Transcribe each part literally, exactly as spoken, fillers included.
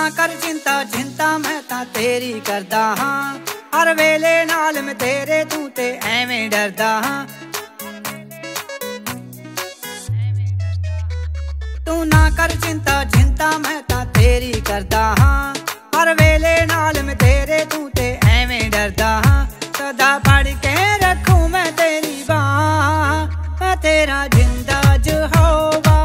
ना कर चिंता चिंता मैं तां तेरी करदा हां, हर वेले नाल मैं तेरे तू ते एवें डरदा हां। तू ना कर चिंता चिंता मैं तां तेरी करदा हां, हर वेले नाल मैं तेरे तू ते एवें डरदा हां। सदा पड़ के रखूं मैं तेरी बाँ, मैं तेरा जिंदा जहोवा,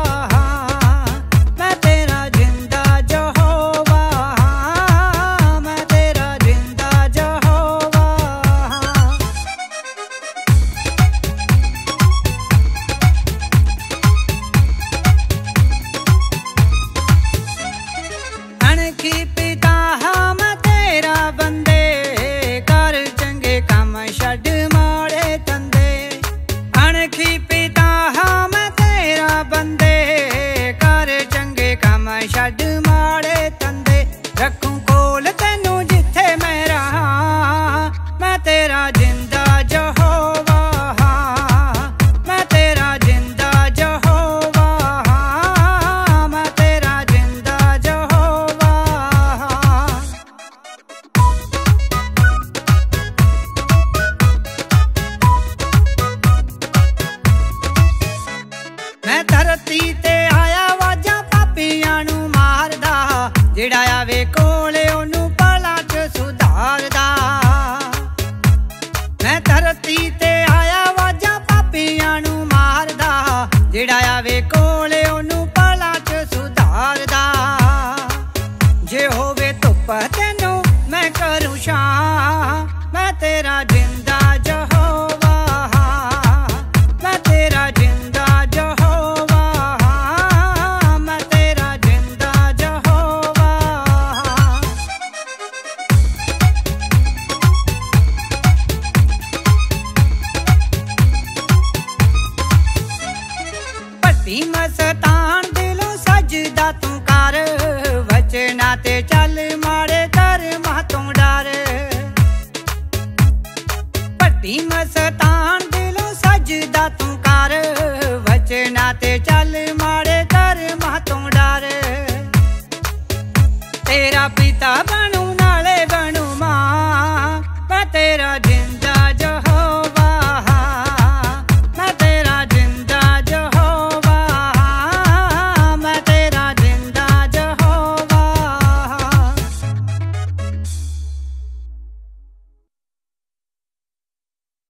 छड्ड माड़े तंदे रखूं कोल तैनू जिथे मैं रहां, मैं तेरा जिंदा यहोवा, मैं तेरा जिंदा यहोवा, मैं तेरा जिंदा यहोवा। मैं धरती ते आया वाजा पापियां नू मारदा, जिहड़ा आवे कोल ओनू भला च सुधारदा। मैं धरती ते आया वाजा पापियां नू मारदा, जिहड़ा आवे कोल ओनू भला च सुधारदा। जे होवे धुप तैनू मैं करूं छां, मैं तेरा जिंदा यहोवा, मैं तेरा जिंदा यहोवा, मस्तान दिलों सजदा तू कर, वचना ते चल मारे कर्म तू डर। पट्टी मस्तान दिलों सजदा तू कर, वचना ते चल मारे कर्म तू डर। तेरा पिता